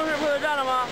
都是不是站了吗？